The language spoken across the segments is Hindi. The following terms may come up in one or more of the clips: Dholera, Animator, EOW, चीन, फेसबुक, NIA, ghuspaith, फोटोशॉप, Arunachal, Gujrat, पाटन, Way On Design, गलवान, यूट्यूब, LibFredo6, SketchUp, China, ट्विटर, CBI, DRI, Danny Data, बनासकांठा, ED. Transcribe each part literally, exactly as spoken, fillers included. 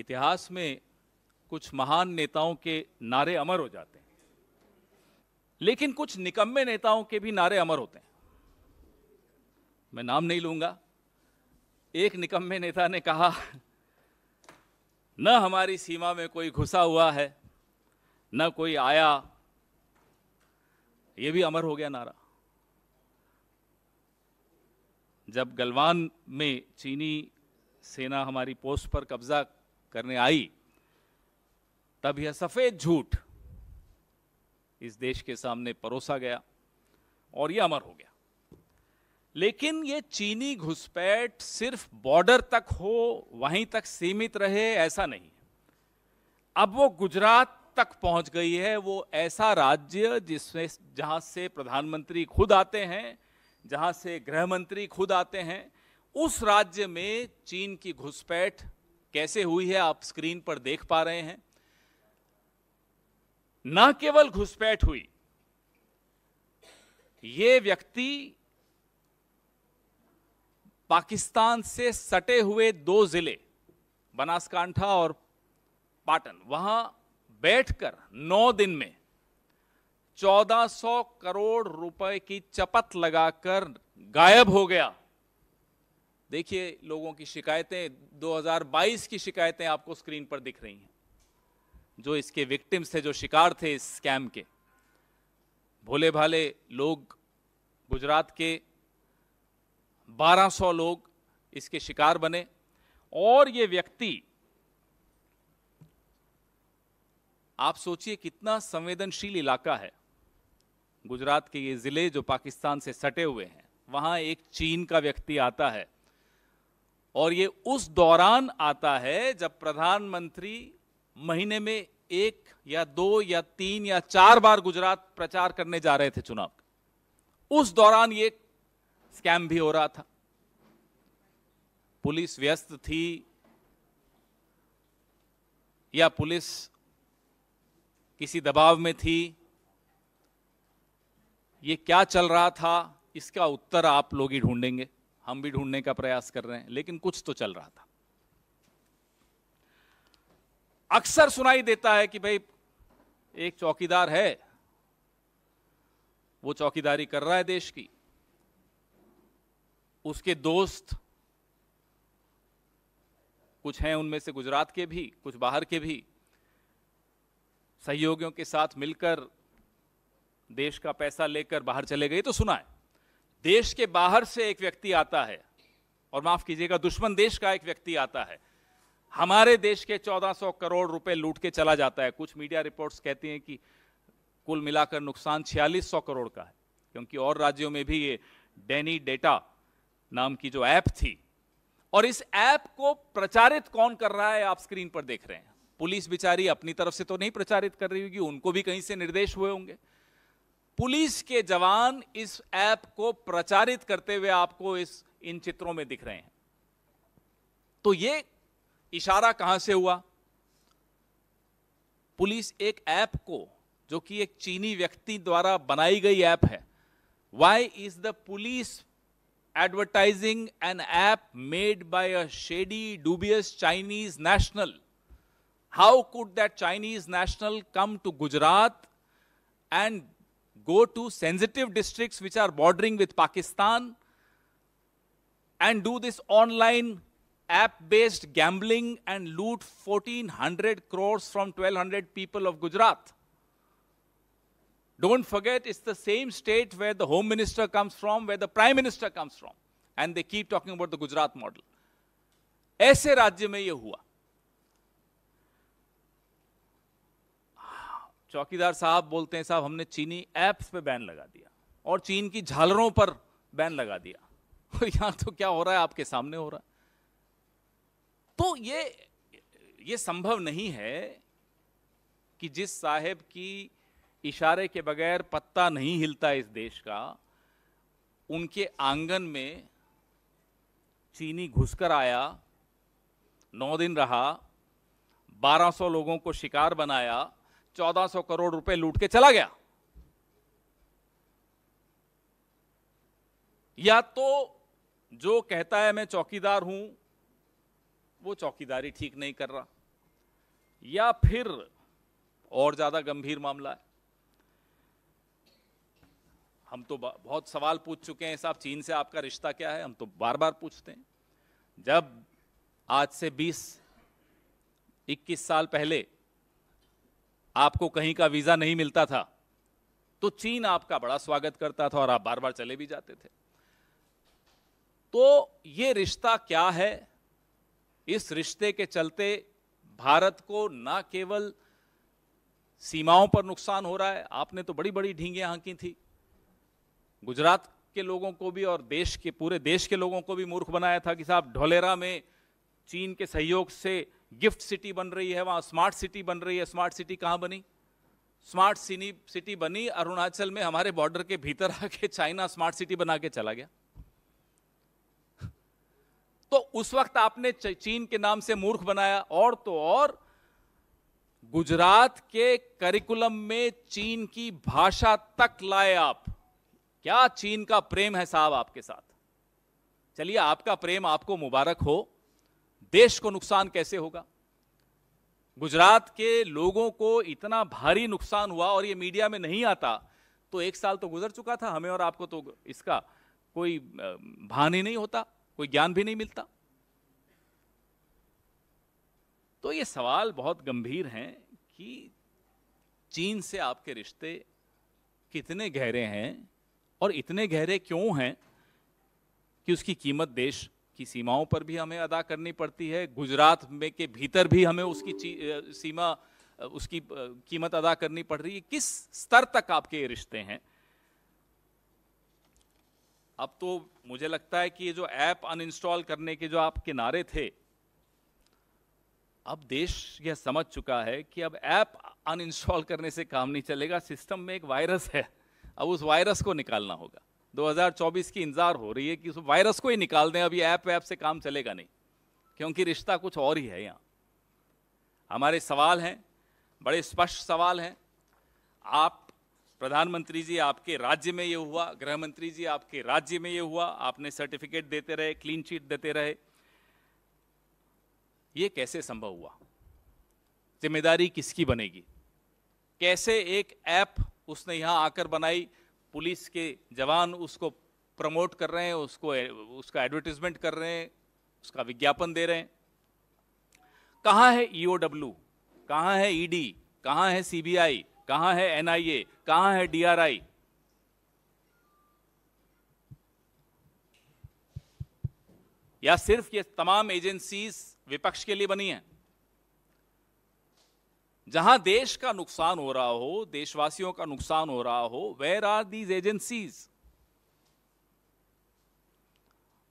इतिहास में कुछ महान नेताओं के नारे अमर हो जाते हैं, लेकिन कुछ निकम्मे नेताओं के भी नारे अमर होते हैं। मैं नाम नहीं लूंगा। एक निकम्मे नेता ने कहा, न हमारी सीमा में कोई घुसा हुआ है, न कोई आया। ये भी अमर हो गया नारा। जब गलवान में चीनी सेना हमारी पोस्ट पर कब्जा करने आई, तब यह सफेद झूठ इस देश के सामने परोसा गया और यह अमर हो गया। लेकिन ये चीनी घुसपैठ सिर्फ बॉर्डर तक हो, वहीं तक सीमित रहे, ऐसा नहीं। अब वो गुजरात तक पहुंच गई है। वो ऐसा राज्य जिसमें जहां से प्रधानमंत्री खुद आते हैं, जहां से गृह मंत्री खुद आते हैं, उस राज्य में चीन की घुसपैठ कैसे हुई है आप स्क्रीन पर देख पा रहे हैं। न केवल घुसपैठ हुई, ये व्यक्ति पाकिस्तान से सटे हुए दो जिले बनासकांठा और पाटन, वहां बैठकर नौ दिन में चौदह सौ करोड़ रुपए की चपत लगाकर गायब हो गया। देखिए लोगों की शिकायतें, दो हज़ार बाईस की शिकायतें आपको स्क्रीन पर दिख रही हैं, जो इसके विक्टिम्स थे, जो शिकार थे इस स्कैम के। भोले भाले लोग, गुजरात के बारह सौ लोग इसके शिकार बने। और ये व्यक्ति, आप सोचिए कितना संवेदनशील इलाका है गुजरात के ये जिले जो पाकिस्तान से सटे हुए हैं, वहां एक चीन का व्यक्ति आता है, और ये उस दौरान आता है जब प्रधानमंत्री महीने में एक या दो या तीन या चार बार गुजरात प्रचार करने जा रहे थे चुनाव। उस दौरान ये स्कैम भी हो रहा था। पुलिस व्यस्त थी या पुलिस किसी दबाव में थी, ये क्या चल रहा था, इसका उत्तर आप लोग ही ढूंढेंगे। हम भी ढूंढने का प्रयास कर रहे हैं, लेकिन कुछ तो चल रहा था। अक्सर सुनाई देता है कि भाई एक चौकीदार है, वो चौकीदारी कर रहा है देश की, उसके दोस्त कुछ हैं, उनमें से गुजरात के भी, कुछ बाहर के भी, सहयोगियों के साथ मिलकर देश का पैसा लेकर बाहर चले गए। तो सुना है देश के बाहर से एक व्यक्ति आता है, और माफ कीजिएगा दुश्मन देश का एक व्यक्ति आता है, हमारे देश के चौदह सौ करोड़ रुपए लूट के चला जाता है। कुछ मीडिया रिपोर्ट्स कहती हैं कि कुल मिलाकर नुकसान छियालीस सौ करोड़ का है, क्योंकि और राज्यों में भी ये डैनी डेटा नाम की जो ऐप थी, और इस ऐप को प्रचारित कौन कर रहा है आप स्क्रीन पर देख रहे हैं। पुलिस बेचारी अपनी तरफ से तो नहीं प्रचारित कर रही होगी, उनको भी कहीं से निर्देश हुए होंगे। पुलिस के जवान इस ऐप को प्रचारित करते हुए आपको इस इन चित्रों में दिख रहे हैं। तो ये इशारा कहां से हुआ? पुलिस एक ऐप को, जो कि एक चीनी व्यक्ति द्वारा बनाई गई ऐप है। Why is the police advertising an app made by a shady dubious Chinese national? How could that Chinese national come to Gujarat and go to sensitive districts which are bordering with Pakistan and do this online app-based gambling and loot fourteen hundred crores from twelve hundred people of Gujarat? Don't forget, it's the same state where the Home Minister comes from, where the Prime Minister comes from, and they keep talking about the Gujarat model. ऐसे राज्य में ये हुआ। चौकीदार साहब बोलते हैं, साहब हमने चीनी ऐप्स पे बैन लगा दिया और चीन की झालरों पर बैन लगा दिया, और यहाँ तो क्या हो रहा है आपके सामने हो रहा है। तो ये ये संभव नहीं है कि जिस साहब की इशारे के बगैर पत्ता नहीं हिलता इस देश का, उनके आंगन में चीनी घुसकर आया, नौ दिन रहा, बारह सौ लोगों को शिकार बनाया, चौदह सौ करोड़ रुपए लूट के चला गया। या तो जो कहता है मैं चौकीदार हूं, वो चौकीदारी ठीक नहीं कर रहा, या फिर और ज्यादा गंभीर मामला है। हम तो बहुत सवाल पूछ चुके हैं साहब, चीन से आपका रिश्ता क्या है, हम तो बार बार पूछते हैं। जब आज से बीस इक्कीस साल पहले आपको कहीं का वीजा नहीं मिलता था तो चीन आपका बड़ा स्वागत करता था और आप बार बार चले भी जाते थे। तो ये रिश्ता क्या है, इस रिश्ते के चलते भारत को ना केवल सीमाओं पर नुकसान हो रहा है, आपने तो बड़ी बड़ी ढींगें हाँकी थी, गुजरात के लोगों को भी और देश के पूरे देश के लोगों को भी मूर्ख बनाया था कि साहब ढोलेरा में चीन के सहयोग से गिफ्ट सिटी बन रही है, वहाँ स्मार्ट सिटी बन रही है। स्मार्ट सिटी कहाँ बनी? स्मार्ट सिटी बनी अरुणाचल में, हमारे बॉर्डर के भीतर आके चाइना स्मार्ट सिटी बना के चला गया। तो उस वक्त आपने चीन के नाम से मूर्ख बनाया, और तो और गुजरात के करिकुलम में चीन की भाषा तक लाए आप। क्या चीन का प्रेम है साहब आपके साथ। चलिए आपका प्रेम आपको मुबारक हो, देश को नुकसान कैसे होगा। गुजरात के लोगों को इतना भारी नुकसान हुआ और ये मीडिया में नहीं आता, तो एक साल तो गुजर चुका था, हमें और आपको तो इसका कोई भान ही नहीं होता, कोई ज्ञान भी नहीं मिलता। तो ये सवाल बहुत गंभीर हैं कि चीन से आपके रिश्ते कितने गहरे हैं और इतने गहरे क्यों हैं कि उसकी कीमत देश की सीमाओं पर भी हमें अदा करनी पड़ती है, गुजरात में के भीतर भी हमें उसकी सीमा उसकी कीमत अदा करनी पड़ रही है। किस स्तर तक आपके ये रिश्ते हैं। अब तो मुझे लगता है कि ये जो ऐप अनइंस्टॉल करने के जो आप किनारे थे, अब देश यह समझ चुका है कि अब ऐप अनइंस्टॉल करने से काम नहीं चलेगा, सिस्टम में एक वायरस है, अब उस वायरस को निकालना होगा। दो हज़ार चौबीस की इंतजार हो रही है कि उस वायरस को ही निकाल दें, अभी ऐप ऐप से काम चलेगा नहीं, क्योंकि रिश्ता कुछ और ही है। यहाँ हमारे सवाल हैं, बड़े स्पष्ट सवाल हैं। आप प्रधानमंत्री जी आपके राज्य में ये हुआ, गृह मंत्री जी आपके राज्य में ये हुआ, आपने सर्टिफिकेट देते रहे, क्लीन चिट देते रहे, ये कैसे संभव हुआ, जिम्मेदारी किसकी बनेगी, कैसे एक ऐप उसने यहाँ आकर बनाई, पुलिस के जवान उसको प्रमोट कर रहे हैं, उसको उसका एडवर्टाइजमेंट कर रहे हैं, उसका विज्ञापन दे रहे हैं। कहाँ है ई ओ डब्ल्यू, कहाँ है ई डी, कहाँ है सी बी आई, कहाँ है एन आई ए, कहाँ है डी आर आई। या सिर्फ ये तमाम एजेंसीज विपक्ष के लिए बनी हैं। जहां देश का नुकसान हो रहा हो, देशवासियों का नुकसान हो रहा हो, वेयर आर दीज एजेंसीज।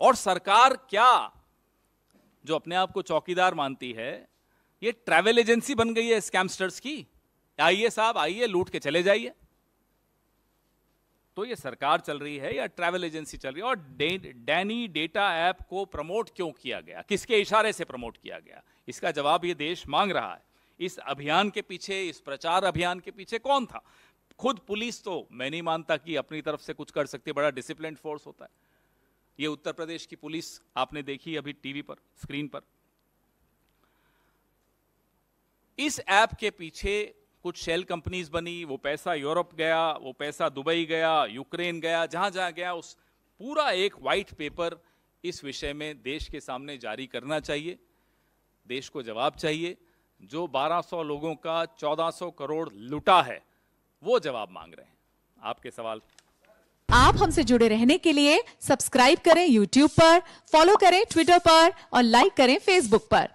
और सरकार क्या, जो अपने आप को चौकीदार मानती है, ये ट्रैवल एजेंसी बन गई है स्कैमस्टर्स की। आइए साहब आइए, लूट के चले जाइए। तो ये सरकार चल रही है या ट्रैवल एजेंसी चल रही है। और डे, डैनी डेटा ऐप को प्रमोट क्यों किया गया, किसके इशारे से प्रमोट किया गया, इसका जवाब ये देश मांग रहा है। इस अभियान के पीछे, इस प्रचार अभियान के पीछे कौन था। खुद पुलिस तो मैं नहीं मानता कि अपनी तरफ से कुछ कर सकती है, बड़ा डिसिप्लिन्ड फोर्स होता है। ये उत्तर प्रदेश की पुलिस आपने देखी अभी टीवी पर, स्क्रीन पर। इस ऐप के पीछे कुछ शेल कंपनीज बनी, वो पैसा यूरोप गया, वो पैसा दुबई गया, यूक्रेन गया, जहां जहां गया। उस पूरा एक वाइट पेपर इस विषय में देश के सामने जारी करना चाहिए। देश को जवाब चाहिए। जो बारह सौ लोगों का चौदह सौ करोड़ लूटा है, वो जवाब मांग रहे हैं आपके सवाल। आप हमसे जुड़े रहने के लिए सब्सक्राइब करें यूट्यूब पर, फॉलो करें ट्विटर पर और लाइक करें फेसबुक पर।